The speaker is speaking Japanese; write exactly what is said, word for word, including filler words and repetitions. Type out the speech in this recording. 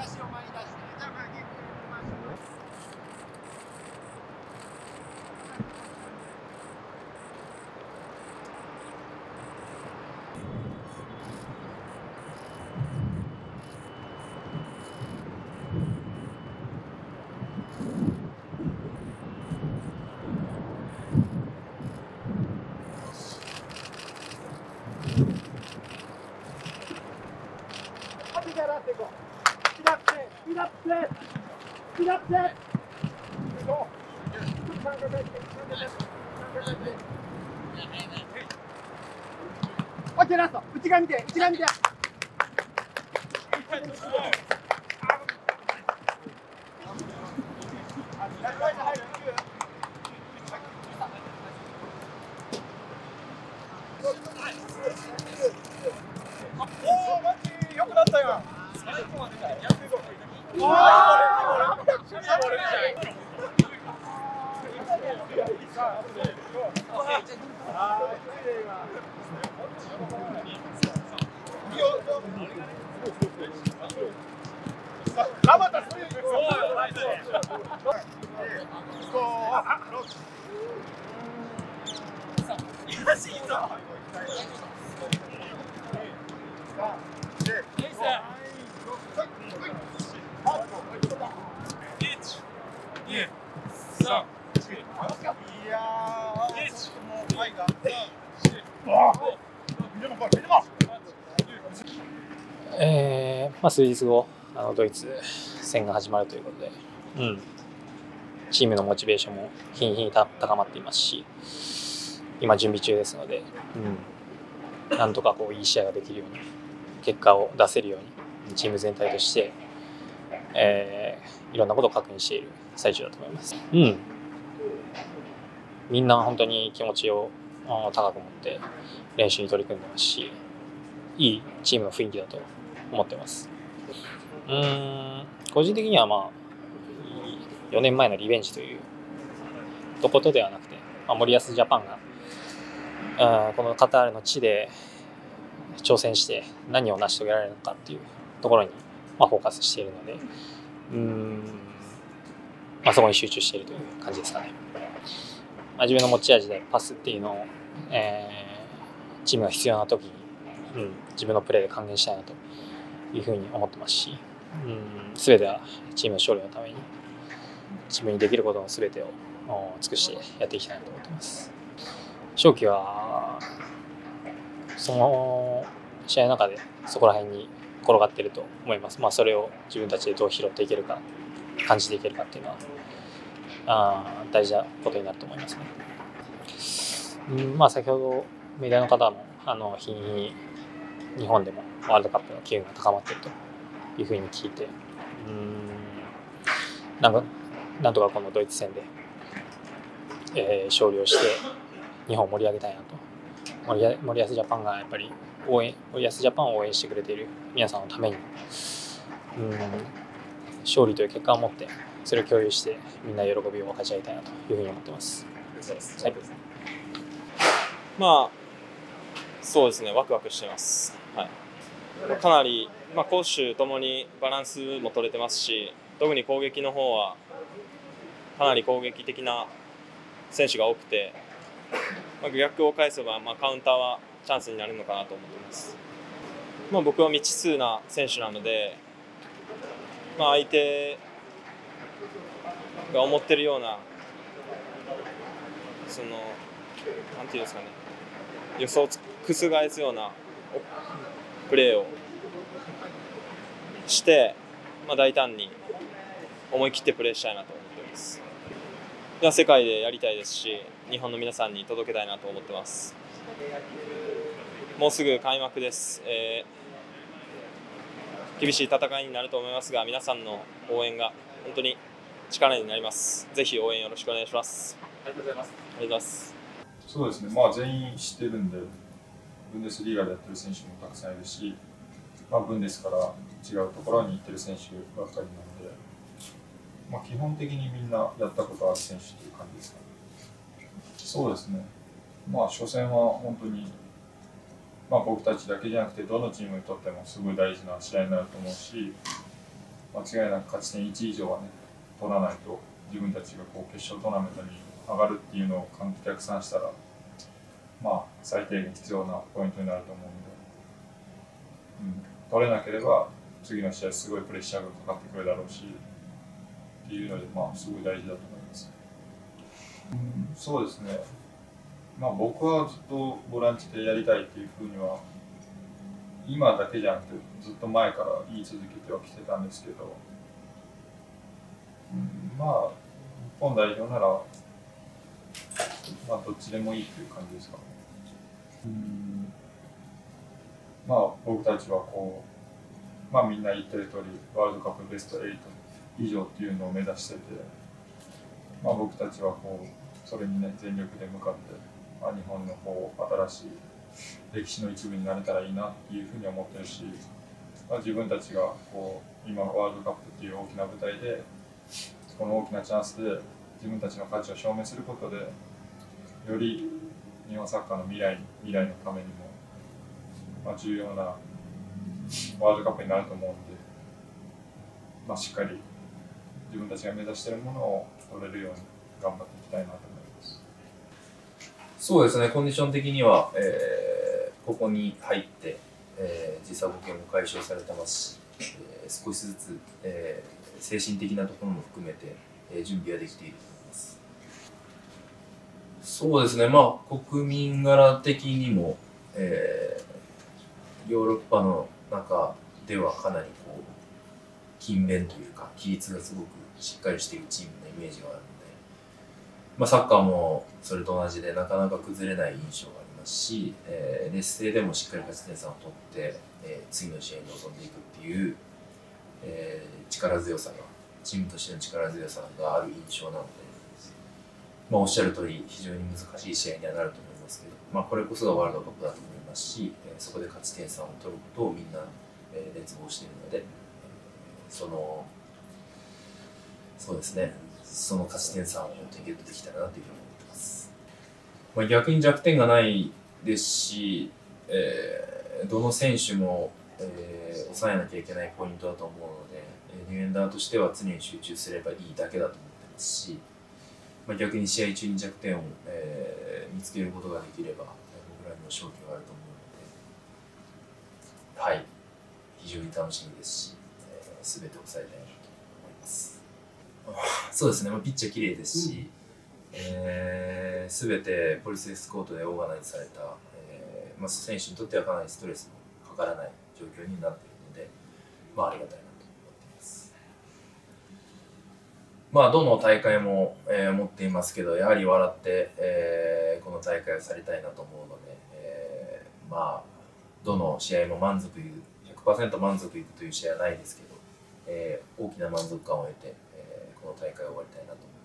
足を前に出して中に行きましょう。内側見て、内側見て。えーまあ、数日後あのドイツ戦が始まるということで、うん、チームのモチベーションも日に日に高まっていますし、今準備中ですので、うん、なんとかこういい試合ができるように結果を出せるようにチーム全体として、えー、いろんなことを確認している最中だと思います。うん、みんな本当に気持ちを高く持って練習に取り組んでますし、いいチームの雰囲気だと思ってます。うーん、個人的にはまあよねんまえのリベンジというとことではなくて、まあ、森保ジャパンがあこのカタールの地で挑戦して何を成し遂げられるのかっていうところに、まあ、フォーカスしているので、うーん、まあ、そこに集中しているという感じですかね。まあ、自分の持ち味でパスっていうのを、えー、チームが必要な時に、うん、自分のプレーで還元したいなというふうに思ってますし、うん、全てはチームの勝利のために自分にできることの全てを尽くしてやっていきたいなと思っています。翔輝はその試合の中でそこら辺に転がっていると思います。まあ、それを自分たちでどう拾っていけるか、感じていけるかっていうのはあ大事なことになると思いますね。うん、まあ、先ほどメディアの方もあの日に日本でもワールドカップの機運が高まっているというふうに聞いて、うーん、なんかなんとかこのドイツ戦で、えー、勝利をして日本を盛り上げたいなと、森保ジャパンがやっぱり応援森保ジャパンを応援してくれている皆さんのために、うーん、勝利という結果を持ってそれを共有してみんな喜びを分かち合いたいなというふうに思ってます。はい、まあそうですね、ワクワクしています。はい、かなり、まあ、攻守ともにバランスも取れてますし、特に攻撃の方はかなり攻撃的な選手が多くて、まあ、逆を返せば、まあ、カウンターはチャンスになるのかなと思っています。まあ、僕は未知数な選手なので、まあ、相手が思っているような、その、なんていうんですかね、予想を覆すようなプレーをして、まあ、大胆に思い切ってプレーしたいなと思っています。世界でやりたいですし、日本の皆さんに届けたいなと思ってます。もうすぐ開幕です。えー、厳しい戦いになると思いますが、皆さんの応援が本当に力になります。ぜひ応援よろしくお願いします。ありがとうございます。ありがとうございます。そうですね、まあ、全員知ってるんで、ブンデスリーガでやってる選手もたくさんいるし、まあ、ブンデスから違うところに行ってる選手ばっかりなので、まあ、基本的にみんなやったことある選手という感じですかね。そうですね、まあ、初戦は本当に、まあ、僕たちだけじゃなくて、どのチームにとってもすごい大事な試合になると思うし、間違いなく勝ち点いち以上はね取らないと自分たちがこう決勝トーナメントに上がるっていうのを逆算したら、まあ、最低限必要なポイントになると思うので、うん、取れなければ次の試合すごいプレッシャーがかかってくるだろうしっていうので、まあ、すごい大事だと思います。うん、そうですね、まあ、僕はずっとボランチでやりたいっていうふうには今だけじゃなくてずっと前から言い続けてはきてたんですけど、うん、まあ日本代表なら、まあ、どっちでもいいっていう感じですかね。うん、まあ僕たちはこう、まあ、みんな言ってる通りワールドカップベストはち以上っていうのを目指してて、まあ、僕たちはこうそれにね全力で向かって、まあ、日本のこう新しい歴史の一部になれたらいいなっていうふうに思ってるし、まあ、自分たちがこう今ワールドカップっていう大きな舞台でこの大きなチャンスで自分たちの価値を証明することでより日本サッカーの未来に未来のためにも、まあ、重要なワールドカップになると思うので、まあ、しっかり自分たちが目指しているものを取れるように頑張っていきたいなと思います。そうですね、コンディション的には、えー、ここに入って、えー、時差ボケも解消されてますし、えー、少しずつ、えー、精神的なところも含めて、えー、準備はできていると思います。そうですね、まあ、国民柄的にも、えー、ヨーロッパの中ではかなりこう勤勉というか、規律がすごくしっかりしているチームのイメージがあるので、まあ、サッカーもそれと同じでなかなか崩れない印象がありますし、えー、劣勢でもしっかり勝ち点さんを取って、えー、次の試合に臨んでいくっていう、えー、力強さが、チームとしての力強さがある印象なので、まあ、おっしゃる通り非常に難しい試合にはなると思いますけど、まあ、これこそがワールドカップだと思いますし、そこで勝ち点さんを取ることをみんな熱望しているので、そのそうですね、その勝ち点さんをゲットできたらなというふうに思ってます。まあ、逆に弱点がないですし、えー、どの選手も、えー、抑えなきゃいけないポイントだと思うので、ディフェンダーとしては常に集中すればいいだけだと思ってますし、まあ、逆に試合中に弱点を、えー、見つけることができれば、僕らにも勝機があると思うので、はい、非常に楽しみですし。すべて抑えたいなと思います。そうですね。ピッチは綺麗ですし、すべ、うんえー、てポリスエスコートでオーガナイズされた、えーまあ、選手にとってはかなりストレスもかからない状況になっているので、まあありがたいなと思っています。まあどの大会も、えー、持っていますけど、やはり笑って、えー、この大会をされたいなと思うので、えー、まあどの試合も満足 ひゃくパーセント 満足いくという試合はないですけど。えー、大きな満足感を得て、えー、この大会を終わりたいなと思います。